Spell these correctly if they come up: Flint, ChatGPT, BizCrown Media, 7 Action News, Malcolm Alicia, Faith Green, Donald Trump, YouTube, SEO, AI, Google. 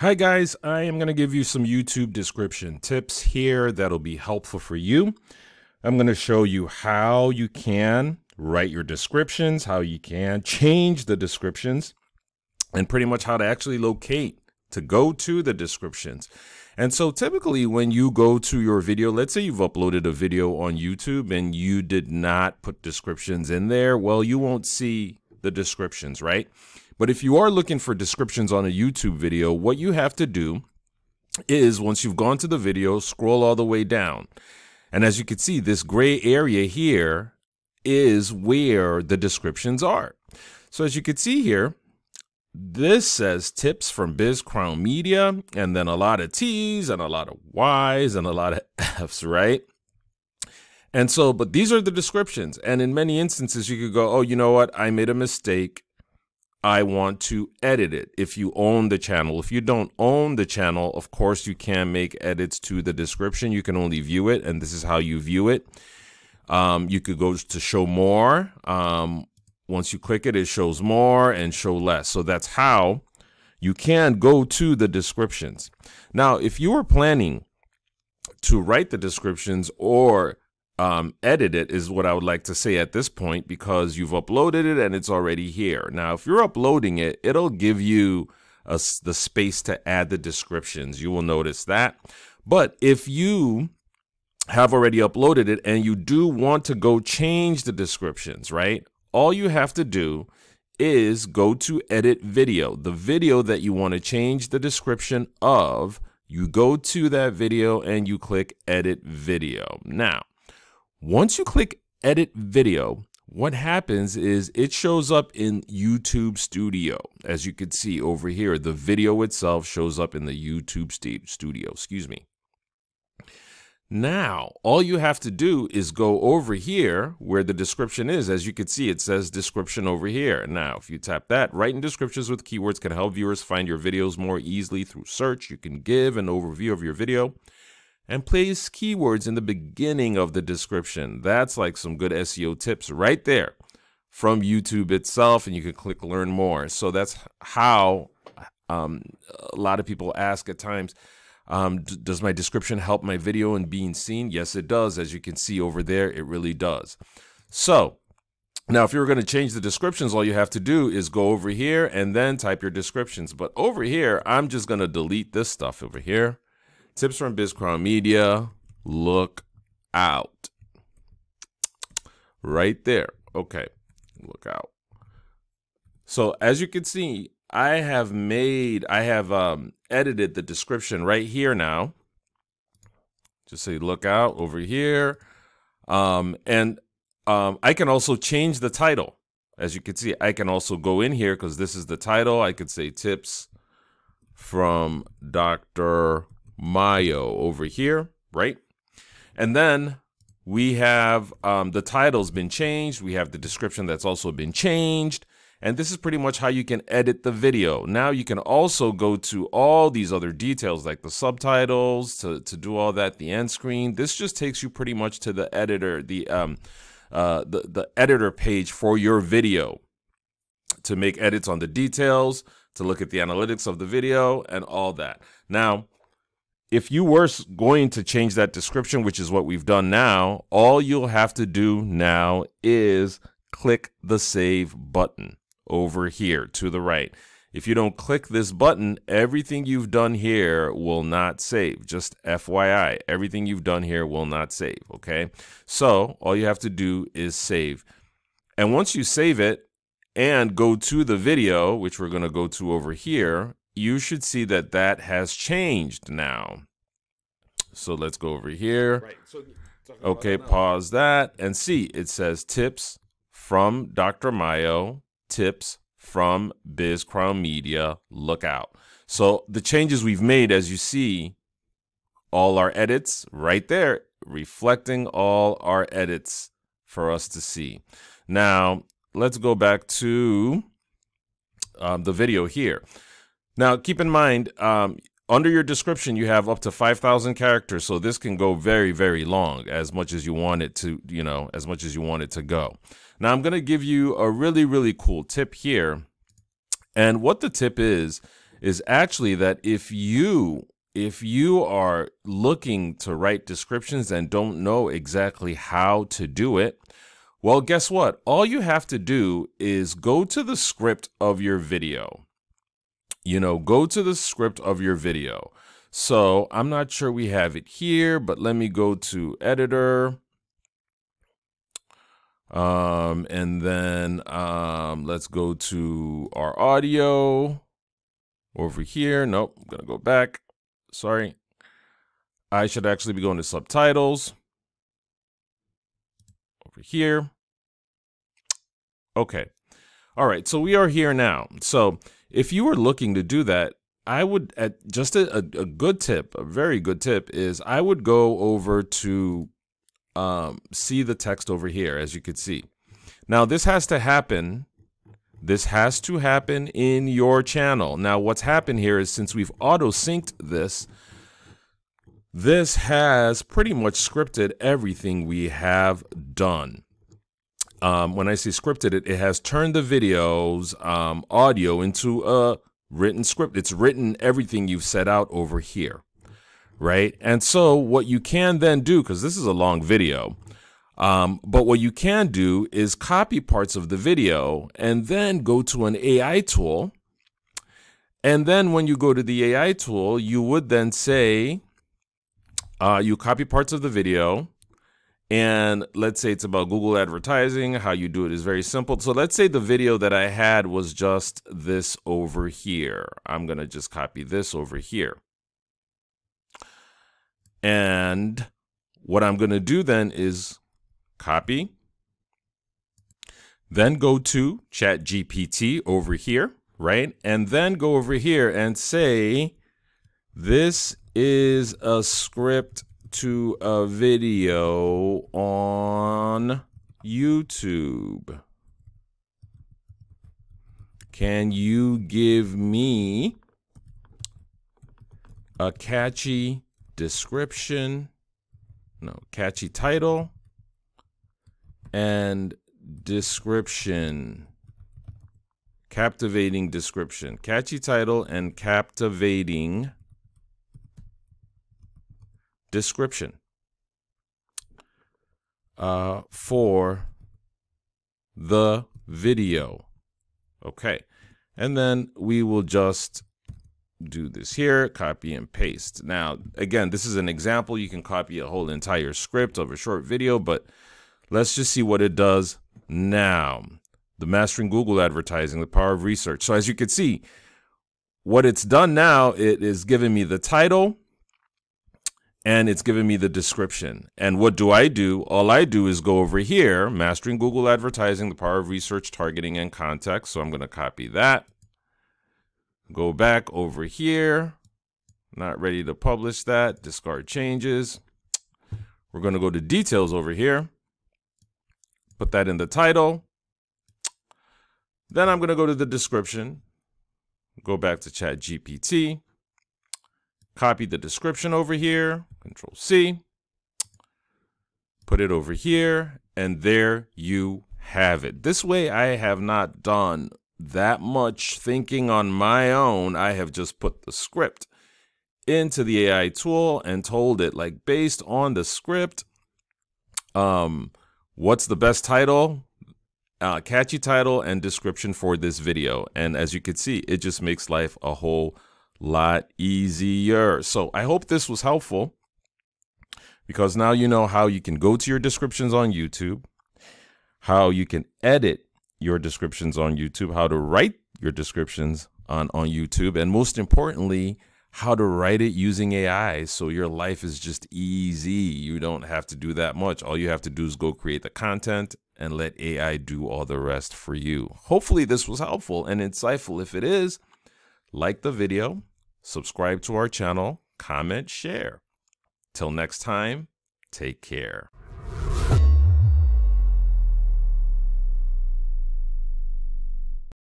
Hi guys, I am going to give you some YouTube description tips here that'll be helpful for you. I'm going to show you how you can write your descriptions, how you can change the descriptions, and pretty much how to actually locate to go to the descriptions. And so typically when you go to your video, let's say you've uploaded a video on YouTube and you did not put descriptions in there, well, you won't see the descriptions, right? But if you are looking for descriptions on a YouTube video, what you have to do is once you've gone to the video, scroll all the way down. And as you can see, this gray area here is where the descriptions are. So as you can see here, this says tips from BizCrown Media, and then a lot of T's and a lot of Y's and a lot of F's, right? And so, but these are the descriptions. And in many instances, you could go, oh, you know what? I made a mistake. I want to edit it if you own the channel. If you don't own the channel, of course, you can make edits to the description. You can only view it, and this is how you view it. You could go to show more. Once you click it, it shows more and show less. So that's how you can go to the descriptions. Now, if you are planning to write the descriptions or edit it is what I would like to say at this point, because you've uploaded it and it's already here. Now, if you're uploading it, it'll give you the space to add the descriptions. You will notice that. But if you have already uploaded it and you do want to go change the descriptions, right? All you have to do is go to edit video, the video that you want to change the description of. You go to that video and you click edit video. Now, once you click edit video, what happens is it shows up in YouTube Studio. As you can see over here, the video itself shows up in the YouTube Studio, excuse me. Now, all you have to do is go over here where the description is. As you can see, it says description over here. Now, if you tap that, writing descriptions with keywords can help viewers find your videos more easily through search. You can give an overview of your video and place keywords in the beginning of the description. That's like some good SEO tips right there from YouTube itself, and you can click learn more. So that's how a lot of people ask at times, does my description help my video in being seen? Yes, it does. As you can see over there, it really does. So now if you're gonna change the descriptions, all you have to do is go over here and then type your descriptions. But over here, I'm just gonna delete this stuff over here. Tips from BizCrown Media, look out. Right there. Okay, look out. So as you can see, I have edited the description right here now. Just say look out over here. I can also change the title. As you can see, I can also go in here because this is the title. I could say tips from Dr. Mayo over here, right? And then we have the title's been changed. We have the description that's also been changed. And this is pretty much how you can edit the video. Now you can also go to all these other details like the subtitles to do all that, the end screen. This just takes you pretty much to the editor, the editor page for your video to make edits on the details, to look at the analytics of the video and all that. Now, if you were going to change that description, which is what we've done now, all you'll have to do now is click the save button over here to the right. If you don't click this button, everything you've done here will not save. Just FYI, everything you've done here will not save, okay? So all you have to do is save. And once you save it and go to the video, which we're gonna go to over here, you should see that that has changed now. So let's go over here. Right. So, okay, pause that and see. It says tips from Dr. Mayo, tips from BizCrown Media, look out. So the changes we've made, as you see, all our edits right there, reflecting all our edits for us to see. Now, let's go back to the video here. Now, keep in mind, under your description, you have up to 5,000 characters. So this can go very, very long, as much as you want it to, you know, as much as you want it to go. Now, I'm going to give you a really, really cool tip here. And what the tip is actually that if you are looking to write descriptions and don't know exactly how to do it, well, guess what? All you have to do is go to the script of your video. You know, go to the script of your video. So I'm not sure we have it here, but let me go to editor. And then let's go to our audio over here. Nope, I'm gonna go back. Sorry. I should actually be going to subtitles over here. Okay. All right, so we are here now. So if you were looking to do that, I would, just a good tip, a very good tip is I would go over to see the text over here, as you can see. Now this has to happen. This has to happen in your channel. Now what's happened here is since we've auto-synced this, this has pretty much scripted everything we have done. When I say scripted, it has turned the video's audio into a written script. It's written everything you've set out over here. Right. And so what you can then do, because this is a long video, but what you can do is copy parts of the video and then go to an AI tool. And then when you go to the AI tool, you would then say you copy parts of the video. And let's say it's about Google advertising. How you do it is very simple. So let's say the video that I had was just this over here. I'm going to just copy this over here. And what I'm going to do then is copy, then go to ChatGPT over here, right? And then go over here and say, this is a script to a video on YouTube. Can you give me a catchy description, catchy title and description, captivating description, catchy title and captivating description for the video. Okay, and then we will just do this here, copy and paste. Now, again, this is an example. You can copy a whole entire script of a short video, but let's just see what it does now. The Mastering Google Advertising, the Power of Research. So as you can see, what it's done now, it is giving me the title and it's giving me the description. And what do I do? All I do is go over here, Mastering Google Advertising, the Power of Research, Targeting and Context. So I'm going to copy that. Go back over here. Not ready to publish that. Discard changes. We're going to go to details over here. Put that in the title. Then I'm going to go to the description. Go back to ChatGPT. Copy the description over here. Control C. Put it over here. And there you have it. This way I have not done that much thinking on my own. I have just put the script into the AI tool and told it, like, based on the script, what's the best title, catchy title and description for this video. And as you can see, it just makes life a whole lot easier. So I hope this was helpful, because now you know how you can go to your descriptions on YouTube, how you can edit your descriptions on YouTube, how to write your descriptions on YouTube, and most importantly, how to write it using AI. So your life is just easy. You don't have to do that much. All you have to do is go create the content and let AI do all the rest for you. Hopefully this was helpful and insightful. If it is, like the video, subscribe to our channel, comment, share. Till next time, take care.